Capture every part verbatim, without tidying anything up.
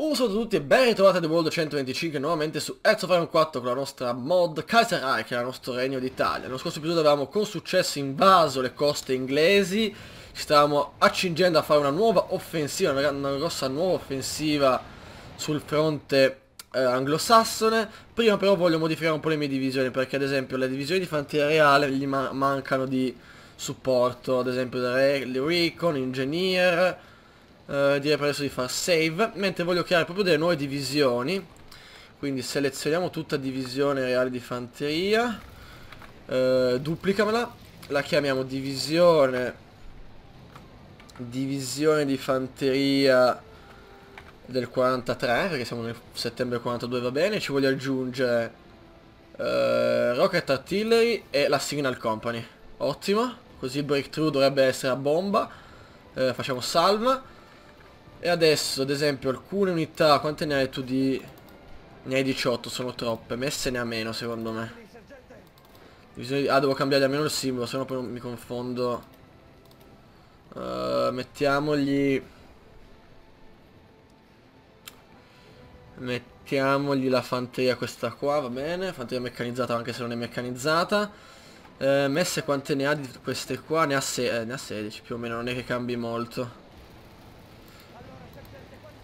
Un saluto a tutti e ben ritrovati a The Wall duecentoventicinque nuovamente su Hearts of Iron quattro con la nostra mod Kaiserreich, che è il nostro regno d'Italia. Nello scorso episodio avevamo con successo invaso le coste inglesi, ci stavamo accingendo a fare una nuova offensiva, una, una grossa nuova offensiva sul fronte eh, anglosassone. Prima però voglio modificare un po' le mie divisioni, perché ad esempio le divisioni di fanteria reale gli man mancano di supporto, ad esempio il Recon, Engineer. Uh, direi per adesso di far save, mentre voglio creare proprio delle nuove divisioni, quindi selezioniamo tutta divisione reale di fanteria, uh, duplicamela, la chiamiamo divisione divisione di fanteria del quarantatré, perché siamo nel settembre quarantadue, va bene. Ci voglio aggiungere uh, Rocket Artillery e la Signal Company, ottimo, così il breakthrough dovrebbe essere a bomba. Uh, facciamo salva. E adesso ad esempio alcune unità, quante ne hai tu di... Ne hai diciotto, sono troppe, messe ne ha meno secondo me. Bisogna... Ah, devo cambiare almeno il simbolo, sennò poi mi confondo. uh, Mettiamogli Mettiamogli la fanteria questa qua, va bene. Fanteria meccanizzata anche se non è meccanizzata. uh, Messe quante ne ha di queste qua? Ne ha, se... eh, ne ha sedici più o meno, non è che cambi molto.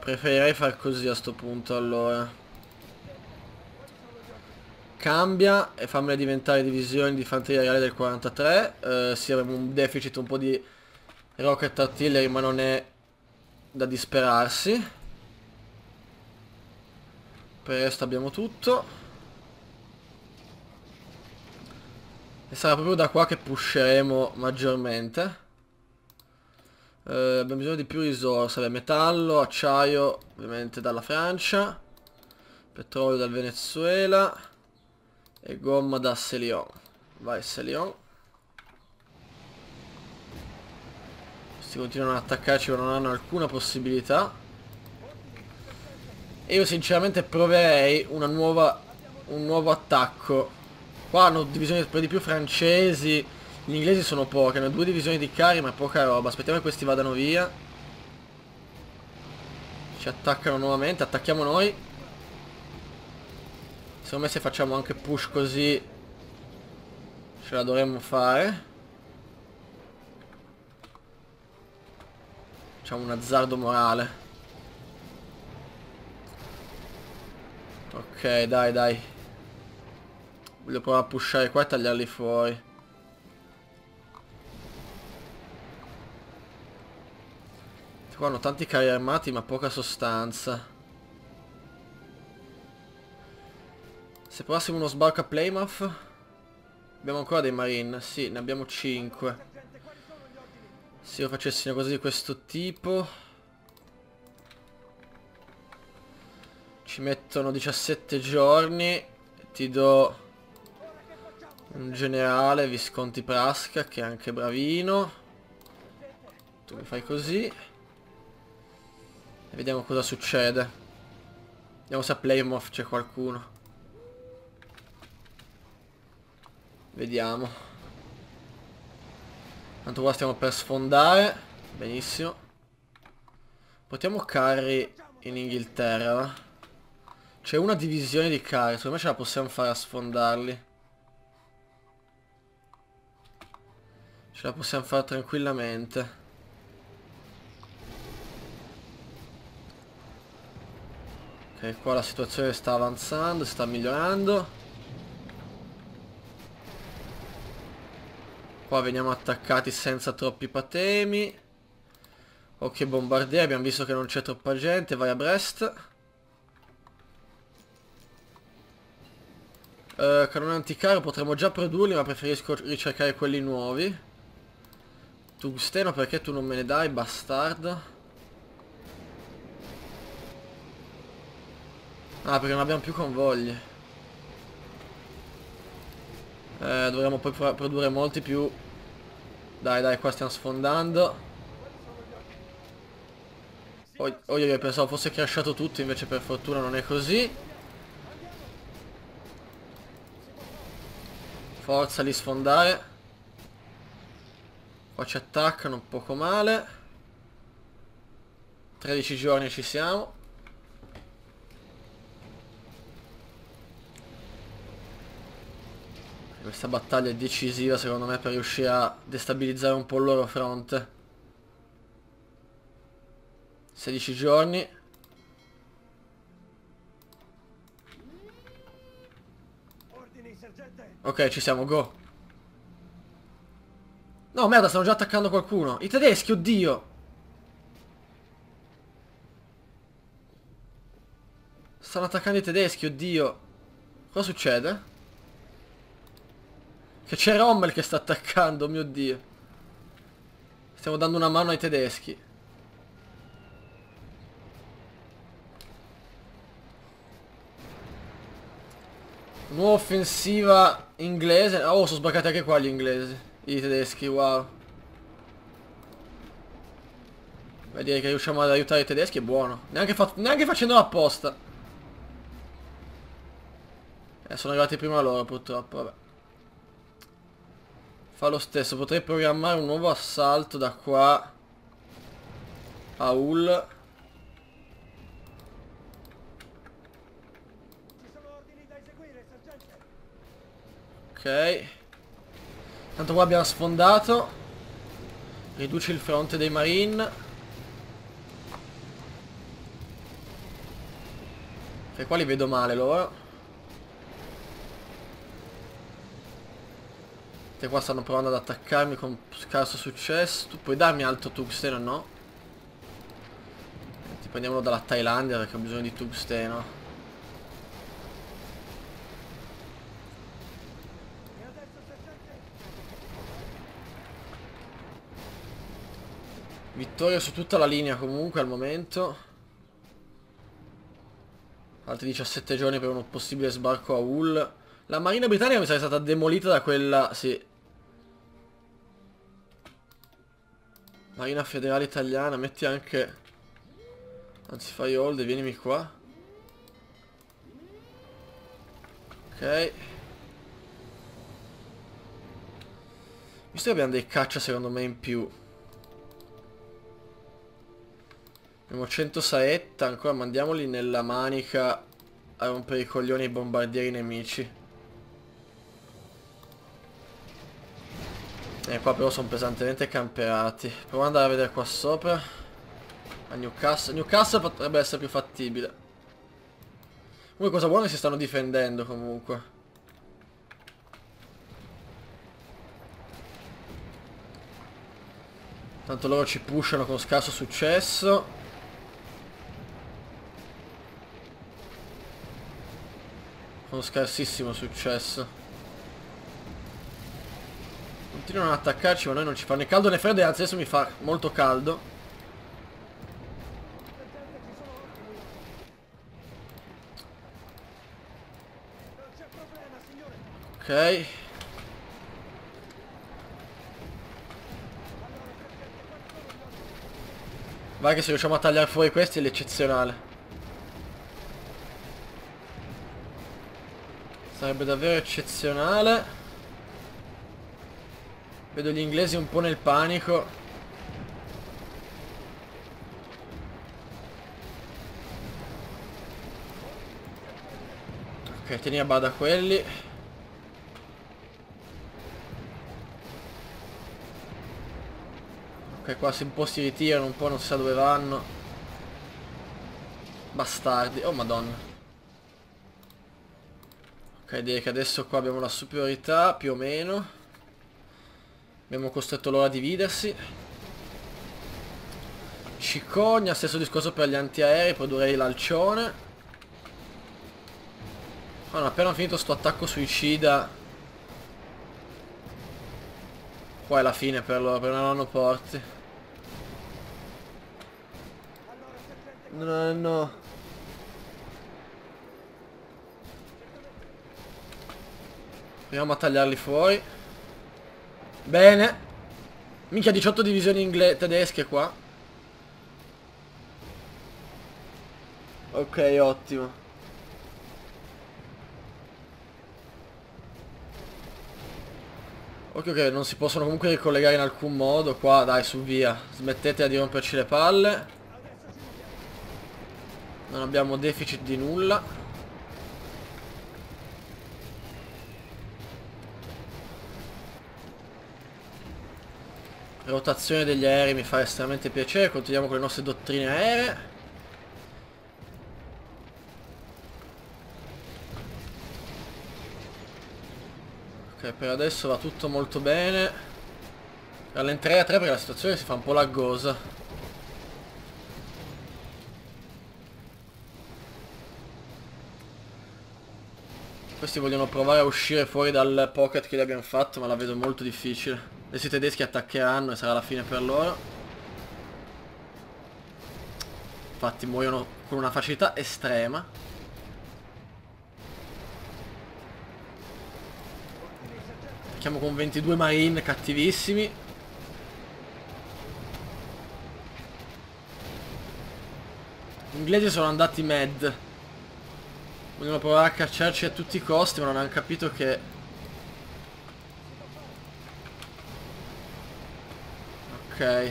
Preferirei far così a sto punto, allora. Cambia e fammele diventare divisioni di fanteria reale del quarantatré. Eh, sì, avremo un deficit un po' di rocket artillery, ma non è da disperarsi. Per il resto abbiamo tutto. E sarà proprio da qua che pusheremo maggiormente. Uh, abbiamo bisogno di più risorse, beh, metallo, acciaio ovviamente dalla Francia, petrolio dal Venezuela e gomma da Celion. Vai Celion. Questi continuano ad attaccarci ma non hanno alcuna possibilità. E io sinceramente proverei una nuova, un nuovo attacco. Qua hanno divisioni per di più francesi. Gli inglesi sono pochi, hanno due divisioni di carri ma poca roba. Aspettiamo che questi vadano via. Ci attaccano nuovamente, attacchiamo noi. Secondo me se facciamo anche push così ce la dovremmo fare. Facciamo un azzardo morale. Ok, dai dai. Voglio provare a pushare qua e tagliarli fuori. Qua hanno tanti carri armati ma poca sostanza. Se provassimo uno sbarco a Plymouth. Abbiamo ancora dei marine. Sì, ne abbiamo cinque. Se io facessi una cosa di questo tipo. Ci mettono diciassette giorni. Ti do un generale, Visconti Prasca, che è anche bravino. Tu mi fai così. E vediamo cosa succede. Vediamo se a Plymouth c'è qualcuno. Vediamo. Tanto qua stiamo per sfondare. Benissimo. Portiamo carri in Inghilterra, va? C'è una divisione di carri. Secondo me ce la possiamo fare a sfondarli. Ce la possiamo fare tranquillamente. Ok, qua la situazione sta avanzando, sta migliorando. Qua veniamo attaccati senza troppi patemi. Ok, bombardieri, abbiamo visto che non c'è troppa gente, vai a Brest. Uh, cannone anticarro, potremmo già produrli ma preferisco ricercare quelli nuovi. Tungsteno, perché tu non me ne dai, bastardo? Ah, perché non abbiamo più convogli. Eh, dovremmo poi pro produrre molti più. Dai, dai, qua stiamo sfondando. Oh, oh, io pensavo fosse crashato tutto, invece per fortuna non è così. Forza di sfondare. Qua ci attaccano un poco male. tredici giorni ci siamo. Questa battaglia è decisiva secondo me per riuscire a destabilizzare un po' il loro fronte. sedici giorni. Ok, ci siamo, go. No, merda, stanno già attaccando qualcuno. I tedeschi, oddio. Stanno attaccando i tedeschi, oddio. Cosa succede? Che c'è Rommel che sta attaccando, mio dio. Stiamo dando una mano ai tedeschi. Nuova offensiva inglese. Oh, sono sbarcati anche qua gli inglesi. I tedeschi, wow. Beh, direi che riusciamo ad aiutare i tedeschi è buono. Neanche, fa neanche facendo apposta. Eh, sono arrivati prima loro purtroppo, vabbè. Fa lo stesso, potrei programmare un nuovo assalto da qua a Hull. Ok. Tanto qua abbiamo sfondato. Riduce il fronte dei marine. Che qua li vedo male loro. Te qua stanno provando ad attaccarmi con scarso successo. Tu puoi darmi altro tungsteno, no? Ti prendiamolo dalla Thailandia perché ho bisogno di tungsteno. Vittoria su tutta la linea comunque al momento. Altri diciassette giorni per un possibile sbarco a Hull. La marina britannica mi sarebbe stata demolita da quella... Sì. Marina federale italiana, metti anche... Anzi fai hold e vienimi qua. Ok. Visto che abbiamo dei caccia secondo me in più. Abbiamo cento saetta, ancora mandiamoli nella manica a rompere i coglioni ai bombardieri nemici. E qua però sono pesantemente camperati. Provo ad andare a vedere qua sopra. A Newcastle. Newcastle potrebbe essere più fattibile. Comunque cosa buona è che si stanno difendendo comunque. Tanto loro ci pushano con scarso successo. Con scarsissimo successo. Continuano ad attaccarci ma noi non ci fa né caldo né freddo. E anzi adesso mi fa molto caldo. Ok. Vai che se riusciamo a tagliare fuori questi è l'eccezionale. Sarebbe davvero eccezionale. Vedo gli inglesi un po' nel panico. Ok, tieni a bada quelli. Ok, qua un po' si ritirano, un po' non si sa dove vanno. Bastardi, oh madonna. Ok, direi che adesso qua abbiamo la superiorità, più o meno. Abbiamo costretto loro a dividersi. Cicogna, stesso discorso per gli antiaerei, produrrei l'alcione. Oh, no, appena ho finito sto attacco suicida. Qua è la fine per loro, perché non hanno porti. Non hanno... Proviamo a tagliarli fuori. Bene. Minchia, diciotto divisioni inglese tedesche qua. Ok, ottimo. Ok, ok, non si possono comunque ricollegare in alcun modo. Qua, dai, su via. Smettetela di romperci le palle. Non abbiamo deficit di nulla. rotazione degli aerei mi fa estremamente piacere. Continuiamo con le nostre dottrine aeree. Ok, per adesso va tutto molto bene. Rallenterei a tre perché la situazione si fa un po' laggosa. Questi vogliono provare a uscire fuori dal pocket che gli abbiamo fatto, ma la vedo molto difficile. Adesso i tedeschi attaccheranno e sarà la fine per loro. Infatti muoiono con una facilità estrema. Attacchiamo con ventidue marine cattivissimi. Gli inglesi sono andati mad. Vogliono provare a cacciarci a tutti i costi, ma non hanno capito che... Ok,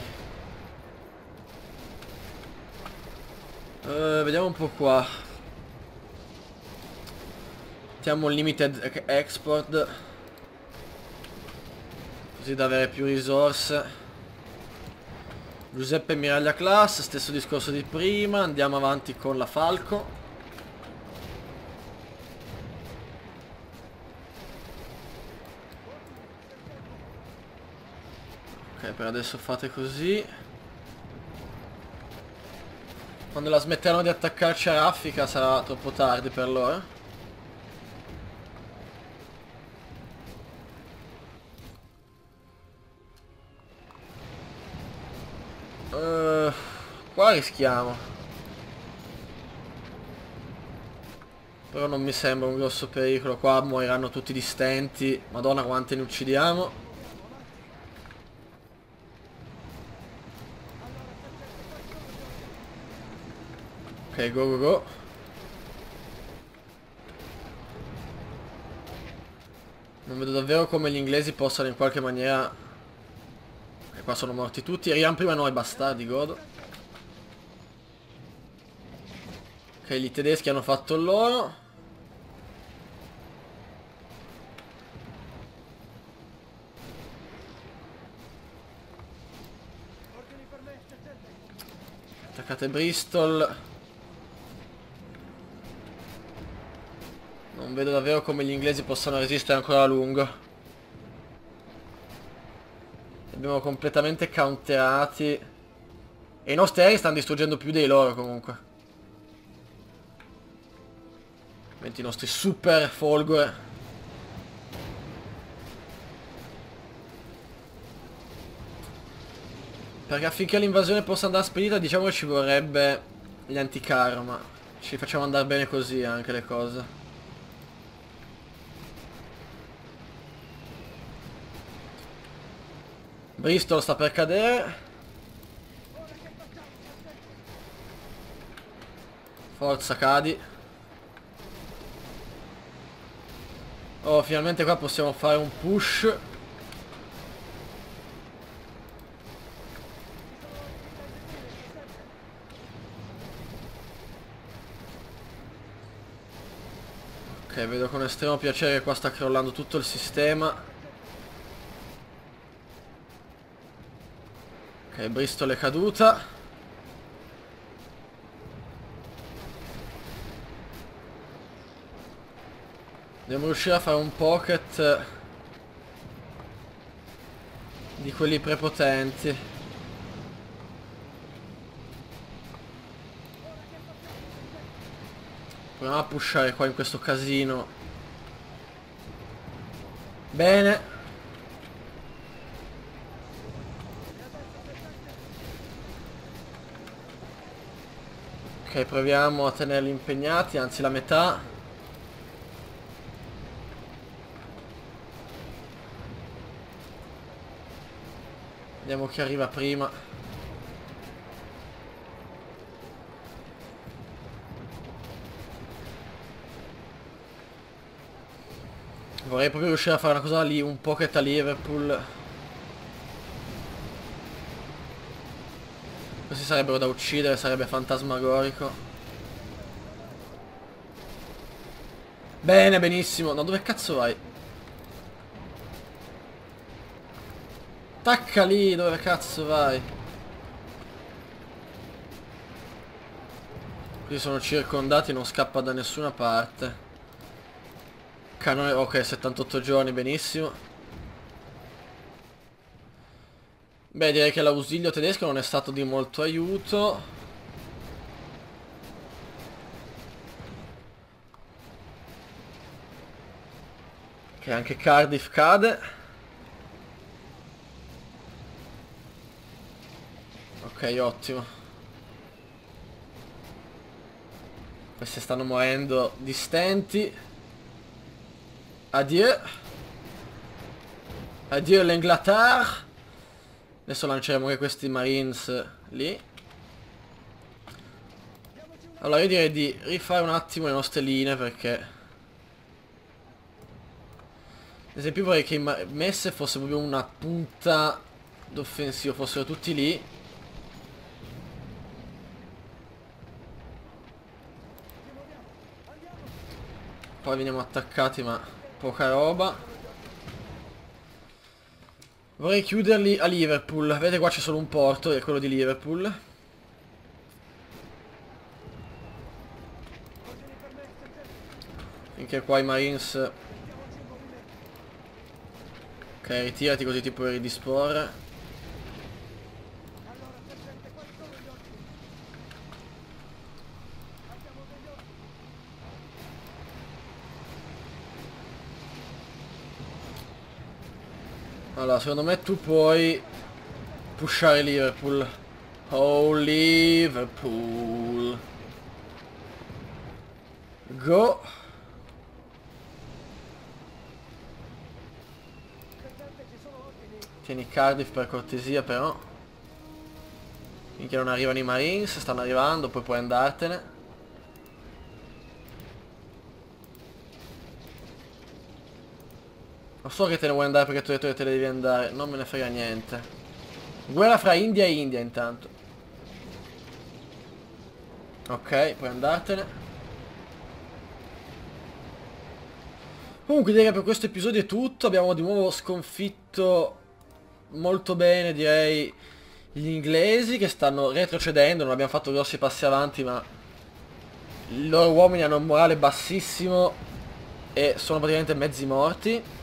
uh, vediamo un po' qua. Mettiamo un limited export, così da avere più risorse. Giuseppe Miraglia class, stesso discorso di prima. Andiamo avanti con la Falco. Ok, per adesso fate così. Quando la smetteranno di attaccarci a raffica sarà troppo tardi per loro. Uh, qua rischiamo. Però non mi sembra un grosso pericolo. Qua moriranno tutti di stenti. Madonna quante ne uccidiamo. Ok, go go go. Non vedo davvero come gli inglesi possano in qualche maniera... E qua sono morti tutti. Rian prima noi, bastardi, godo. Ok, gli tedeschi hanno fatto il loro. Attaccate Bristol. Non vedo davvero come gli inglesi possano resistere ancora a lungo. Li abbiamo completamente counterati. E i nostri aerei stanno distruggendo più dei loro comunque. Metti i nostri super folgore. Perché affinché l'invasione possa andare spedita, diciamo che ci vorrebbe gli anticarro, ma ci facciamo andare bene così anche le cose. Bristol sta per cadere. Forza, cadi. Oh, finalmente qua possiamo fare un push. Ok, vedo con estremo piacere che qua sta crollando tutto il sistema. Ok, Bristol è caduta. Dobbiamo riuscire a fare un pocket di quelli prepotenti. Proviamo a pushare qua in questo casino. Bene. Ok, proviamo a tenerli impegnati, anzi la metà. Vediamo chi arriva prima. Vorrei proprio riuscire a fare una cosa lì, un pocket a Liverpool. Questi sarebbero da uccidere, sarebbe fantasmagorico. Bene, benissimo. No, dove cazzo vai? Attacca lì, dove cazzo vai? Qui sono circondati, non scappa da nessuna parte. Canone, ok, settantotto giorni, benissimo. Beh, direi che l'ausilio tedesco non è stato di molto aiuto. Che anche Cardiff cade. Ok, ottimo. Queste stanno morendo di stenti. Adieu. Adieu l'Inghilterra. Adesso lanceremo anche questi Marines lì. Allora io direi di rifare un attimo le nostre linee, perché ad esempio vorrei che Messe fosse proprio una punta d'offensivo, fossero tutti lì. Poi veniamo attaccati, ma poca roba. Vorrei chiuderli a Liverpool. Vedete, qua c'è solo un porto, è quello di Liverpool. Finché qua i Marines. Ok, ritirati così ti puoi ridisporre. Allora, secondo me tu puoi pushare Liverpool. Oh, Liverpool. Go. Tieni Cardiff per cortesia, però. Finché non arrivano i Marines, stanno arrivando, poi puoi andartene. Non so che te ne vuoi andare perché tu hai detto che te ne devi andare, non me ne frega niente. Guerra fra India e India intanto. Ok, puoi andartene. Comunque direi che per questo episodio è tutto. Abbiamo di nuovo sconfitto molto bene, direi, gli inglesi, che stanno retrocedendo. Non abbiamo fatto grossi passi avanti, ma i loro uomini hanno un morale bassissimo e sono praticamente mezzi morti.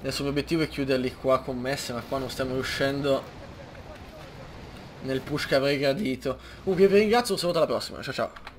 Adesso l'obiettivo è chiuderli qua con Messe, ma qua non stiamo riuscendo nel push che avrei gradito. Comunque vi ringrazio, un saluto, alla prossima, ciao ciao.